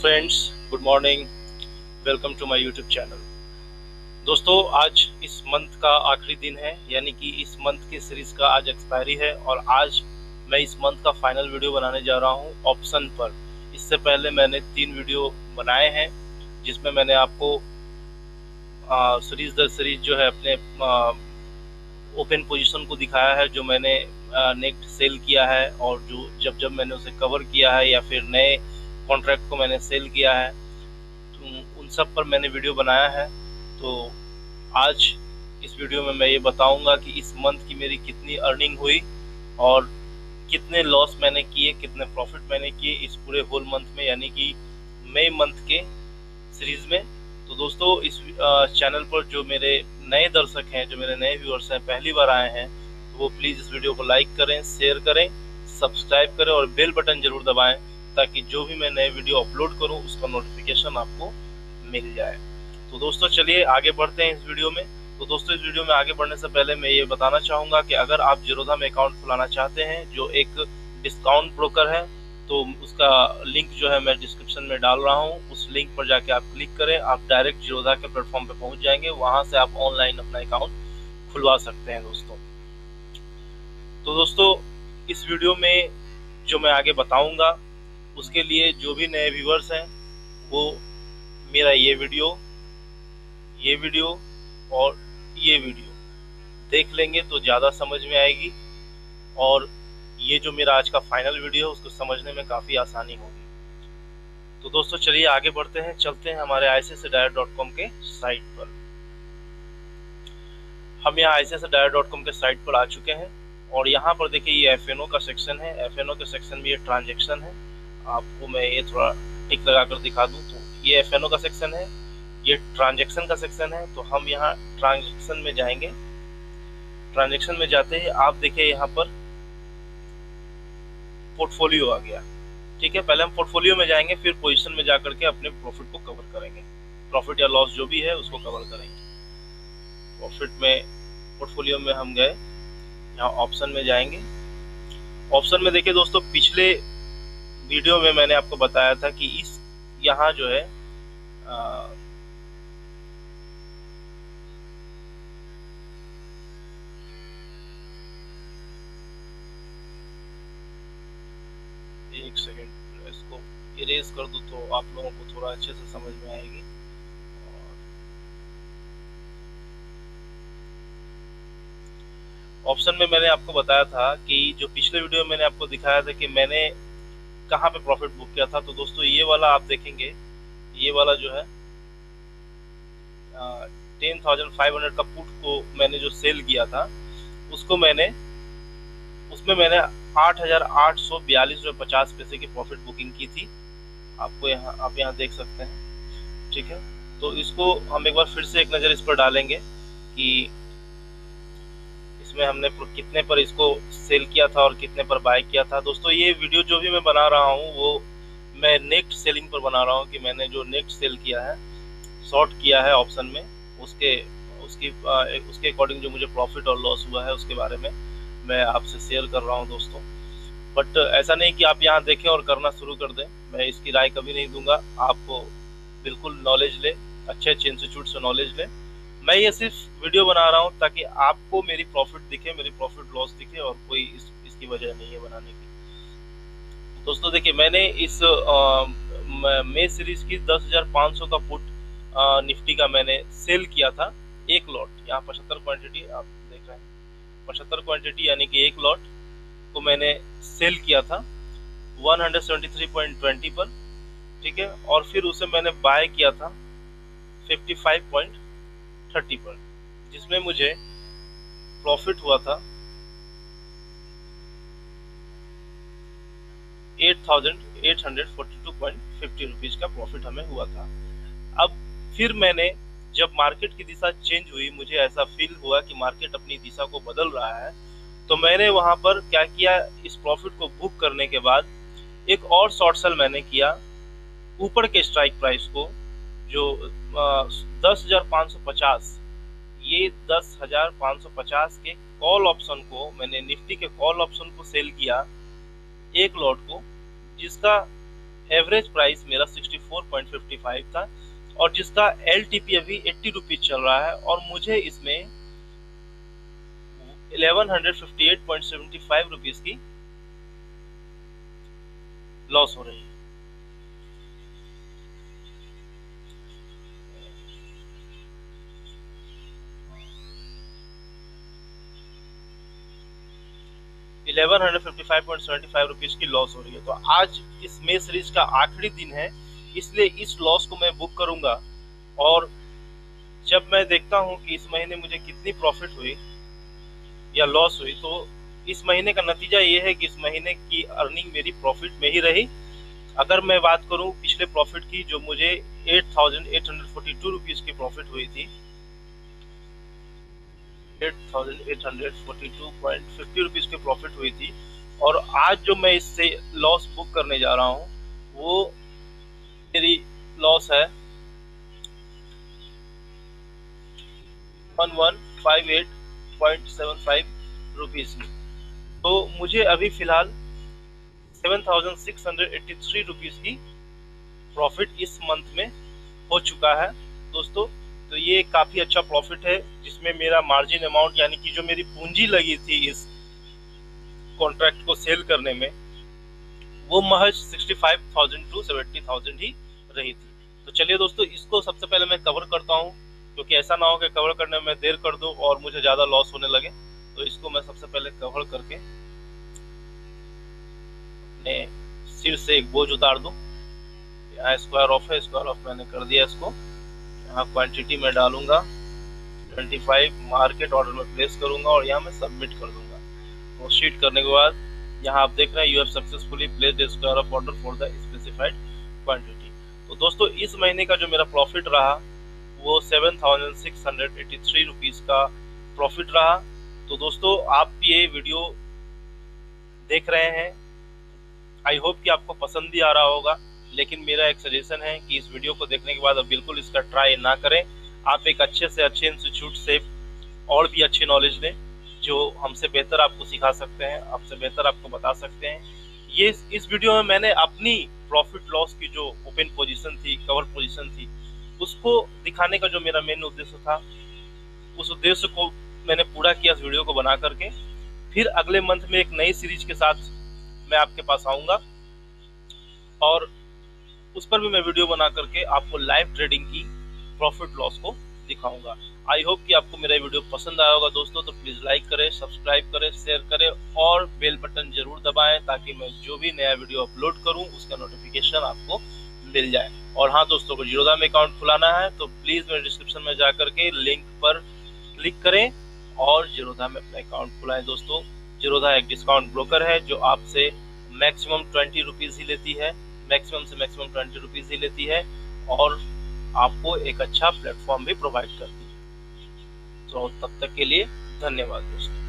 Friends, good morning, welcome to my YouTube channel. दोस्तों, आज इस मंथ का आखिरी दिन है, यानी कि इस मंथ की सीरीज का आज एक्सपायरी है और आज मैं इस मंथ का फाइनल वीडियो बनाने जा रहा हूं ऑप्शन पर। इससे पहले मैंने 3 वीडियो बनाए हैं जिसमें मैंने आपको सीरीज दर सीरीज जो है अपने ओपन पोजीशन को दिखाया है, जो मैंने नेक्स्ट सेल किया है और जो जब मैंने उसे कवर किया है या फिर नए कॉन्ट्रैक्ट को मैंने सेल किया है, तो उन सब पर मैंने वीडियो बनाया है। तो आज इस वीडियो में मैं ये बताऊंगा कि इस मंथ की मेरी कितनी अर्निंग हुई और कितने लॉस मैंने किए, कितने प्रॉफिट मैंने किए इस पूरे होल मंथ में, यानी कि मई मंथ के सीरीज़ में। तो दोस्तों, इस चैनल पर जो मेरे नए दर्शक हैं, जो मेरे नए व्यूअर्स हैं, पहली बार आए हैं, वो प्लीज़ इस वीडियो को लाइक करें, शेयर करें, सब्सक्राइब करें और बेल बटन ज़रूर दबाएं ताकि जो भी मैं नए वीडियो अपलोड करूं उसका नोटिफिकेशन आपको मिल जाए। तो दोस्तों, चलिए आगे बढ़ते हैं इस वीडियो में। तो दोस्तों, इस वीडियो में आगे बढ़ने से पहले मैं ये बताना चाहूँगा कि अगर आप ज़ीरोधा में अकाउंट खुलाना चाहते हैं, जो एक डिस्काउंट ब्रोकर है, तो उसका लिंक जो है मैं डिस्क्रिप्शन में डाल रहा हूँ। उस लिंक पर जाके आप क्लिक करें, आप डायरेक्ट ज़ीरोधा के प्लेटफॉर्म पे पहुँच जाएंगे, वहाँ से आप ऑनलाइन अपना अकाउंट खुलवा सकते हैं दोस्तों। तो दोस्तों, इस वीडियो में जो मैं आगे बताऊँगा उसके लिए जो भी नए व्यूअर्स हैं वो मेरा ये वीडियो और ये वीडियो देख लेंगे तो ज़्यादा समझ में आएगी और ये जो मेरा आज का फाइनल वीडियो है उसको समझने में काफ़ी आसानी होगी। तो दोस्तों, चलिए आगे बढ़ते हैं, चलते हैं हमारे aisaa.com के साइट पर। हम यहाँ aisaa.com के साइट पर आ चुके हैं और यहाँ पर देखिए ये FNO का सेक्शन है। FNO के सेक्शन में ये ट्रांजेक्शन है, आपको मैं ये थोड़ा टिक लगा कर दिखा दूँ। तो ये FNO का सेक्शन है, ये ट्रांजेक्शन का सेक्शन है। तो हम यहाँ ट्रांजेक्शन में जाएंगे। ट्रांजेक्शन में जाते ही आप देखिए यहाँ पर पोर्टफोलियो आ गया। ठीक है, पहले हम पोर्टफोलियो में जाएंगे, फिर पोजीशन में जा करके अपने प्रॉफिट को कवर करेंगे, प्रॉफिट या लॉस जो भी है उसको कवर करेंगे। प्रॉफिट में पोर्टफोलियो में हम गए, यहाँ ऑप्शन में जाएंगे। ऑप्शन में देखिए दोस्तों, पिछले वीडियो में मैंने आपको बताया था कि इस यहाँ जो है एक सेकेंड, इसको इरेज कर दूं तो आप लोगों को थोड़ा अच्छे से समझ में आएगी। ऑप्शन में मैंने आपको बताया था कि जो पिछले वीडियो में मैंने आपको दिखाया था कि मैंने कहाँ पे प्रॉफिट बुक किया था। तो दोस्तों, ये वाला आप देखेंगे, ये वाला जो है 10,500 का पुट को मैंने जो सेल किया था उसको मैंने उसमें मैंने 8,842.50 की प्रॉफिट बुकिंग की थी। आपको यहाँ आप यहाँ देख सकते हैं। ठीक है, तो इसको हम एक बार फिर से एक नज़र इस पर डालेंगे कि इसमें हमने कितने पर इसको सेल किया था और कितने पर बाय किया था। दोस्तों, ये वीडियो जो भी मैं बना रहा हूँ वो मैं नेक्स्ट सेलिंग पर बना रहा हूँ कि मैंने जो नेक्स्ट सेल किया है, शॉर्ट किया है ऑप्शन में, उसके अकॉर्डिंग जो मुझे प्रॉफिट और लॉस हुआ है उसके बारे में मैं आपसे शेयर कर रहा हूं दोस्तों। बट ऐसा नहीं कि आप यहां देखें और करना शुरू कर दें, मैं इसकी राय कभी नहीं दूंगा। आपको बिल्कुल नॉलेज ले, अच्छे अच्छे इंस्टीट्यूट से नॉलेज ले। मैं ये सिर्फ वीडियो बना रहा हूं ताकि आपको मेरी प्रॉफिट दिखे, मेरी प्रॉफिट लॉस दिखे, और कोई इसकी वजह नहीं है बनाने की। दोस्तों देखिए, मैंने इस मई सीरीज की 10,500 का पुट निफ्टी का मैंने सेल किया था, एक लॉट। यहाँ 75 क्वान्टिटी आप देख रहे हैं, 75 क्वांटिटी यानी कि एक लॉट को मैंने सेल किया था 173.20 पर। ठीक है, और फिर उसे मैंने बाय किया था 55.30 पर, जिसमें मुझे प्रॉफिट हुआ था 8,842.50 रुपीज़ का प्रॉफिट हमें हुआ था। अब फिर मैंने जब मार्केट की दिशा चेंज हुई, मुझे ऐसा फील हुआ कि मार्केट अपनी दिशा को बदल रहा है, तो मैंने वहां पर क्या किया, इस प्रॉफिट को बुक करने के बाद एक और शॉर्ट सेल मैंने किया ऊपर के स्ट्राइक प्राइस को, जो 10,550, ये 10,550 के कॉल ऑप्शन को मैंने निफ्टी के कॉल ऑप्शन को सेल किया एक लॉट को, जिसका एवरेज प्राइस मेरा 64.55 था और जिसका LTP अभी 80 रुपीज चल रहा है और मुझे इसमें 1158.75 रुपीज की लॉस हो रही है। ₹1155.75 की लॉस हो रही है। तो आज इस मे सीरीज का आखिरी दिन है, इसलिए इस लॉस को मैं बुक करूंगा और जब मैं देखता हूं कि इस महीने मुझे कितनी प्रॉफिट हुई या लॉस हुई, तो इस महीने का नतीजा ये है कि इस महीने की अर्निंग मेरी प्रॉफिट में ही रही। अगर मैं बात करूं पिछले प्रॉफिट की, जो मुझे 8,842 रुपीज की प्रॉफिट हुई थी, 8,842.50 रुपीज की प्रॉफिट हुई थी, और आज जो मैं इससे लॉस बुक करने जा रहा हूं वो मेरी लॉस है 1158.75 रुपीज की। तो मुझे अभी फिलहाल 7,683 रुपीज की प्रॉफिट इस मंथ में हो चुका है दोस्तों। तो ये काफ़ी अच्छा प्रॉफिट है, जिसमें मेरा मार्जिन अमाउंट यानी कि जो मेरी पूंजी लगी थी इस कॉन्ट्रैक्ट को सेल करने में, वो महज 65,000 to 70,000 ही रही थी। तो चलिए दोस्तों, इसको सबसे पहले मैं कवर करता हूँ, क्योंकि ऐसा ना हो कि कवर करने में देर कर दूँ और मुझे ज़्यादा लॉस होने लगे। तो इसको मैं सबसे पहले कवर करके अपने सिर से एक बोझ उतार दूँ। यहाँ स्क्वायर ऑफ है, स्क्वायर ऑफ मैंने कर दिया इसको। यहाँ क्वांटिटी में डालूंगा 25, मार्केट ऑर्डर में प्लेस करूंगा और यहाँ मैं सबमिट कर दूंगा। प्रोसीड करने के बाद यहाँ आप देख रहे हैं, you have successfully placed the square off order for the specified quantity. तो दोस्तों, इस महीने का जो मेरा प्रॉफिट रहा वो 7,683 रुपीज़ का प्रॉफिट रहा। तो दोस्तों, आप ये वीडियो देख रहे हैं, आई होप कि आपको पसंद भी आ रहा होगा, लेकिन मेरा एक सजेशन है कि इस वीडियो को देखने के बाद अब बिल्कुल इसका ट्राई ना करें। आप एक अच्छे से अच्छे इंस्टीट्यूट से और भी अच्छी नॉलेज लें, जो हमसे बेहतर आपको सिखा सकते हैं, आपसे बेहतर आपको बता सकते हैं। ये इस वीडियो में मैंने अपनी प्रॉफिट लॉस की जो ओपन पोजीशन थी, कवर पोजीशन थी, उसको दिखाने का जो मेरा मेन उद्देश्य था, उस उद्देश्य को मैंने पूरा किया इस वीडियो को बना करके। फिर अगले मंथ में एक नई सीरीज के साथ मैं आपके पास आऊँगा और उस पर भी मैं वीडियो बना करके आपको लाइव ट्रेडिंग की प्रॉफिट लॉस को दिखाऊंगा। आई होप कि आपको मेरा वीडियो पसंद आया होगा दोस्तों। तो प्लीज़ लाइक करें, सब्सक्राइब करें, शेयर करें और बेल बटन जरूर दबाएं, ताकि मैं जो भी नया वीडियो अपलोड करूं उसका नोटिफिकेशन आपको मिल जाए। और हाँ दोस्तों, को जीरोधा में अकाउंट खुलाना है तो प्लीज़ मेरे डिस्क्रिप्शन में जा करके लिंक पर क्लिक करें और जीरोधा में अपना अकाउंट खुलाएँ दोस्तों। जीरोधा एक डिस्काउंट ब्रोकर है जो आपसे मैक्सिमम 20 रुपीज़ ही लेती है, मैक्सिमम से मैक्सिमम 20 रुपीज़ ही लेती है और आपको एक अच्छा प्लेटफॉर्म भी प्रोवाइड करती है। तो तब तक के लिए धन्यवाद दोस्तों।